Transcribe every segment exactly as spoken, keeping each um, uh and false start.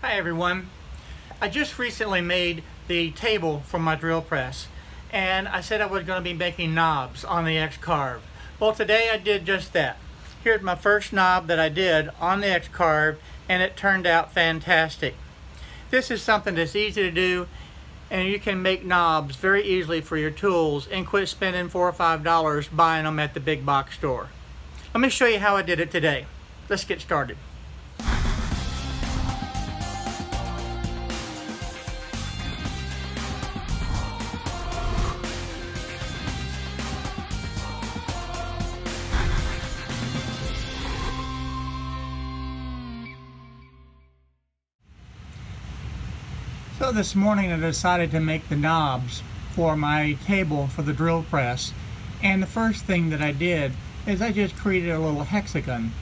Hi everyone. I just recently made the table for my drill press, and I said I was going to be making knobs on the X-Carve. Well, today I did just that. Here's my first knob that I did on the X-Carve, and it turned out fantastic. This is something that's easy to do, and you can make knobs very easily for your tools and quit spending four or five dollars buying them at the big box store. Let me show you how I did it today. Let's get started. So this morning I decided to make the knobs for my table for the drill press, and the first thing that I did is I just created a little hexagon,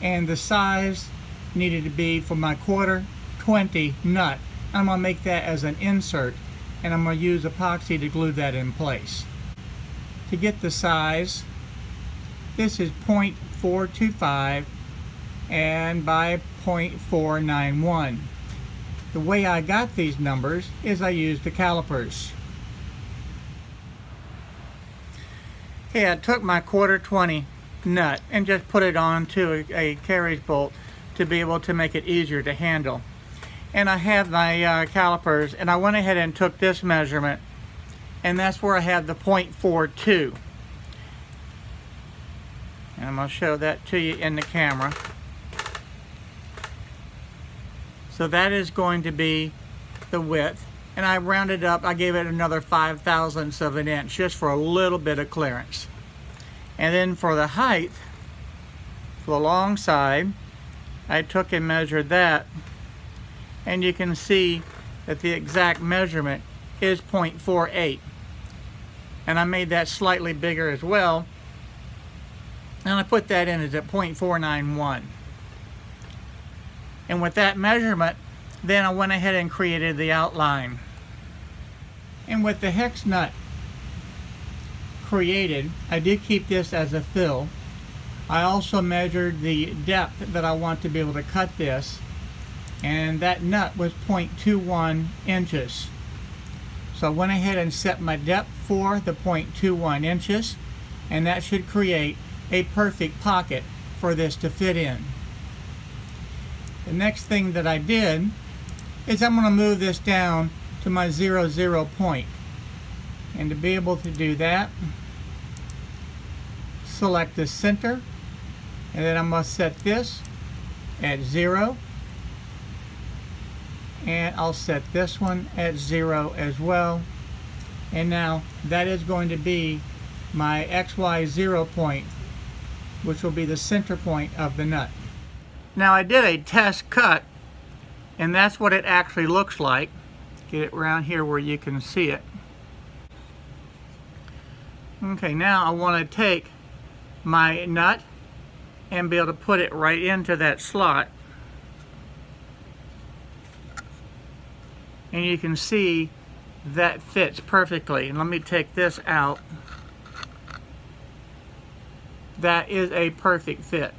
and the size needed to be for my quarter twenty nut. I'm going to make that as an insert, and I'm going to use epoxy to glue that in place. To get the size, this is point four two five and by point four nine one. The way I got these numbers is I used the calipers. Okay, I took my quarter twenty nut and just put it onto a, a carriage bolt to be able to make it easier to handle. And I have my uh, calipers, and I went ahead and took this measurement, and that's where I have the point four two. And I'm going to show that to you in the camera. So that is going to be the width, and I rounded up, I gave it another five thousandths of an inch just for a little bit of clearance. And then for the height, for the long side, I took and measured that, and you can see that the exact measurement is point four eight, and I made that slightly bigger as well, and I put that in as at point four nine one. And with that measurement, then I went ahead and created the outline. And with the hex nut created, I did keep this as a fill. I also measured the depth that I want to be able to cut this, and that nut was point two one inches. So I went ahead and set my depth for the point two one inches, and that should create a perfect pocket for this to fit in. The next thing that I did is I'm going to move this down to my zero zero point, and to be able to do that, select the center, and then I'm going to set this at zero, and I'll set this one at zero as well, and now that is going to be my X Y zero point, which will be the center point of the nut. Now I did a test cut, and that's what it actually looks like. Get it around here where you can see it. Okay, now I want to take my nut and be able to put it right into that slot. And you can see that fits perfectly. And let me take this out. That is a perfect fit.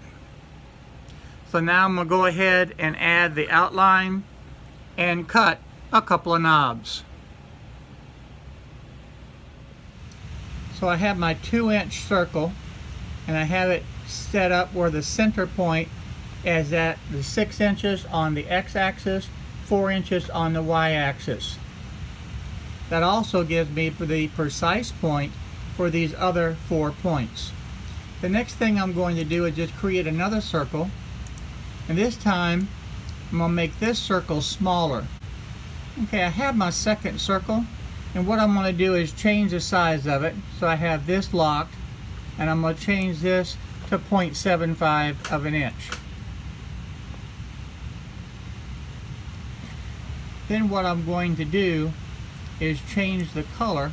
So now I'm going to go ahead and add the outline and cut a couple of knobs. So I have my two inch circle, and I have it set up where the center point is at the six inches on the x-axis, four inches on the y-axis. That also gives me the precise point for these other four points. The next thing I'm going to do is just create another circle. And this time, I'm going to make this circle smaller. Okay, I have my second circle, and what I'm going to do is change the size of it. So I have this locked, and I'm going to change this to point seven five of an inch. Then what I'm going to do is change the color,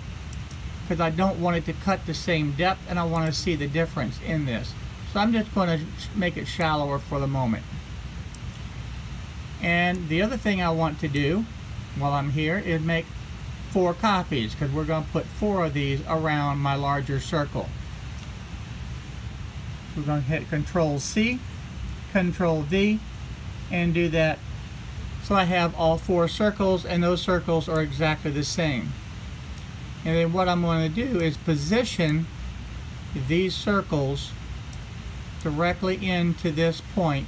because I don't want it to cut the same depth, and I want to see the difference in this. So I'm just going to make it shallower for the moment. And the other thing I want to do while I'm here is make four copies, because we're going to put four of these around my larger circle. We're going to hit Control C, Control V, and do that So I have all four circles, and those circles are exactly the same. And then what I'm going to do is position these circles directly into this point.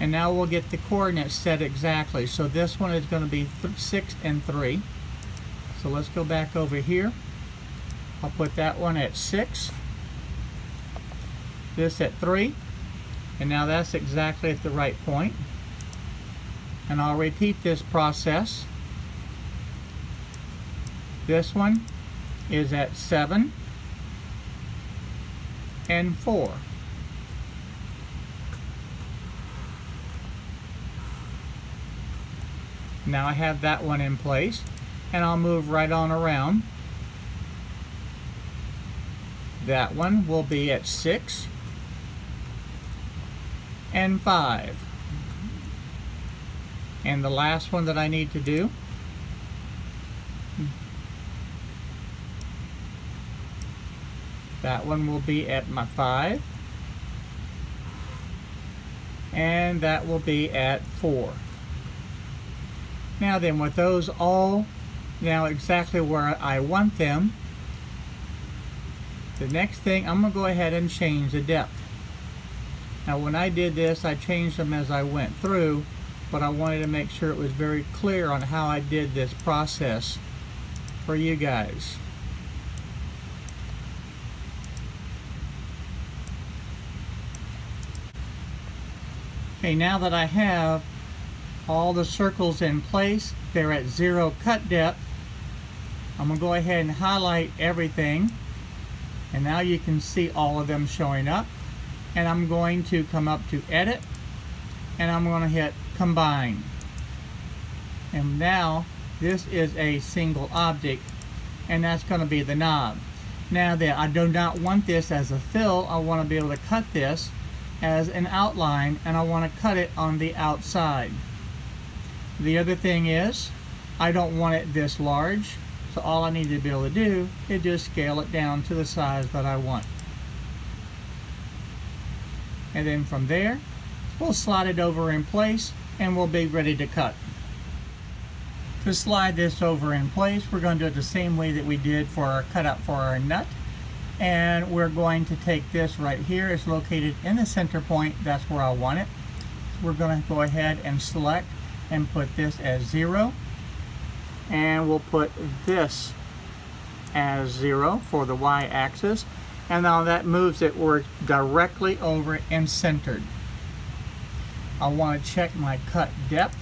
And now we'll get the coordinates set exactly. So this one is going to be six and three. So let's go back over here. I'll put that one at six. This at three. And now that's exactly at the right point. And I'll repeat this process. This one is at seven and four. Now I have that one in place, and I'll move right on around. That one will be at six and five. And the last one that I need to do that one will be at my five, and that will be at four. Now then, with those all now exactly where I want them, the next thing, I'm going to go ahead and change the depth. Now when I did this, I changed them as I went through, but I wanted to make sure it was very clear on how I did this process for you guys. Okay, now that I have all the circles in place, they're at zero cut depth. I'm going to go ahead and highlight everything, and now you can see all of them showing up. And I'm going to come up to edit, and I'm going to hit combine. And now this is a single object, and that's going to be the knob. Now that I do not want this as a fill, I want to be able to cut this as an outline, and I want to cut it on the outside. The other thing is, I don't want it this large, so all I need to be able to do is just scale it down to the size that I want. And then from there, we'll slide it over in place, and we'll be ready to cut. To slide this over in place, we're going to do it the same way that we did for our cutout for our nut. And we're going to take this right here. It's located in the center point. That's where I want it. We're going to go ahead and select and put this as zero, and we'll put this as zero for the y-axis, and now that moves it. We're directly over and centered. I want to check my cut depth.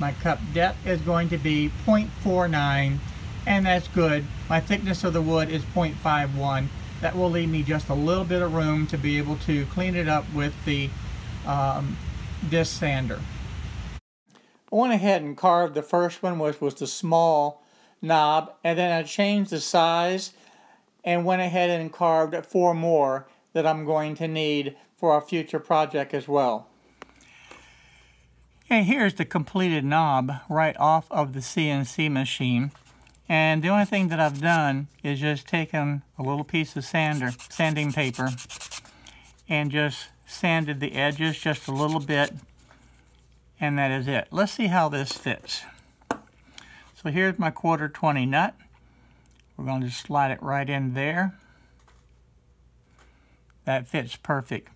My cut depth is going to be zero point four nine, and that's good. My thickness of the wood is zero point five one. That will leave me just a little bit of room to be able to clean it up with the um, disc sander. I went ahead and carved the first one, which was the small knob, and then I changed the size and went ahead and carved four more that I'm going to need for our future project as well. And here's the completed knob right off of the C N C machine. And the only thing that I've done is just taken a little piece of sander, sanding paper, and just sanded the edges just a little bit. And that is it. Let's see how this fits. So here's my quarter twenty nut. We're going to just slide it right in there. That fits perfect.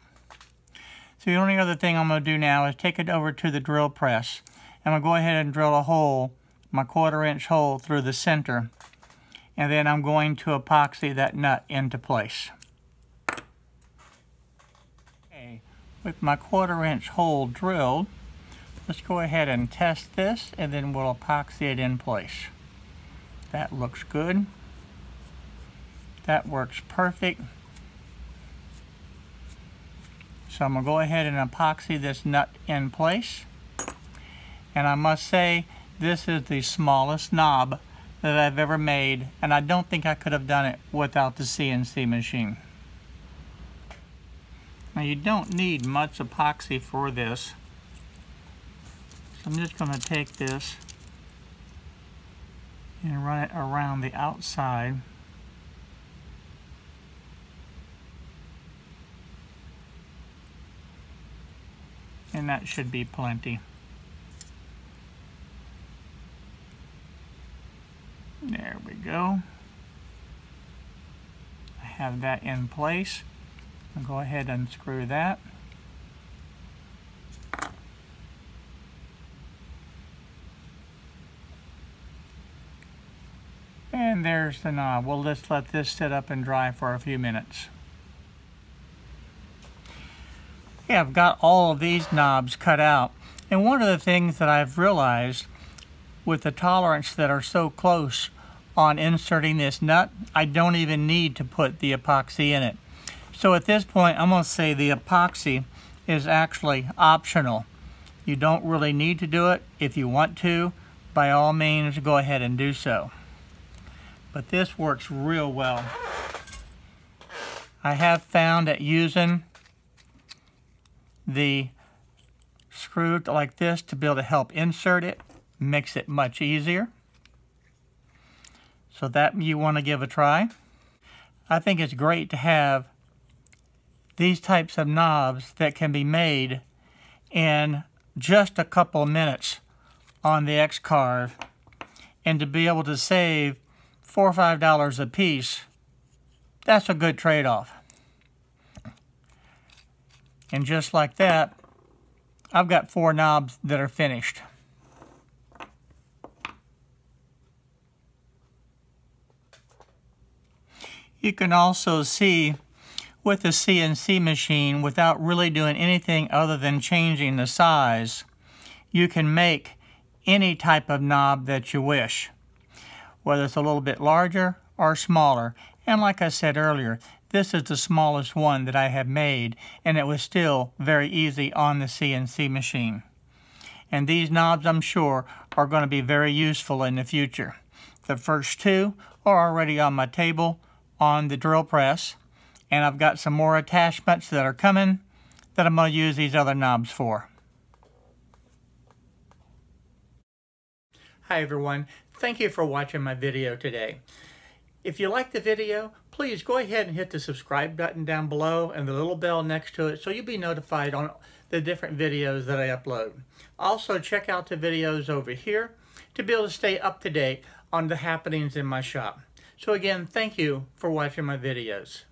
So the only other thing I'm going to do now is take it over to the drill press. And I'm going to go ahead and drill a hole, my quarter inch hole through the center. And then I'm going to epoxy that nut into place. Okay, with my quarter inch hole drilled, let's go ahead and test this, and then we'll epoxy it in place. That looks good. That works perfect. So I'm going to go ahead and epoxy this nut in place. And I must say, this is the smallest knob that I've ever made, and I don't think I could have done it without the C N C machine. Now you don't need much epoxy for this. I'm just going to take this and run it around the outside. and that should be plenty. There we go. I have that in place. I'll go ahead and unscrew that. And there's the knob. We'll just let this sit up and dry for a few minutes. Yeah, I've got all of these knobs cut out. And one of the things that I've realized with the tolerance that are so close on inserting this nut, I don't even need to put the epoxy in it. So at this point, I'm going to say the epoxy is actually optional. You don't really need to do it. If you want to, by all means, go ahead and do so. But this works real well. I have found that using the screw like this to be able to help insert it makes it much easier. So that you want to give a try. I think it's great to have these types of knobs that can be made in just a couple of minutes on the X-Carve, and to be able to save four or five dollars a piece, that's a good trade-off. And just like that, I've got four knobs that are finished. You can also see with the C N C machine, without really doing anything other than changing the size, you can make any type of knob that you wish, whether it's a little bit larger or smaller. And like I said earlier, this is the smallest one that I have made, and it was still very easy on the C N C machine. And these knobs, I'm sure, are going to be very useful in the future. The first two are already on my table on the drill press, and I've got some more attachments that are coming that I'm going to use these other knobs for. Hi everyone, thank you for watching my video today. If you like the video, please go ahead and hit the subscribe button down below and the little bell next to it so you'll be notified on the different videos that I upload. Also check out the videos over here to be able to stay up to date on the happenings in my shop. So again, thank you for watching my videos.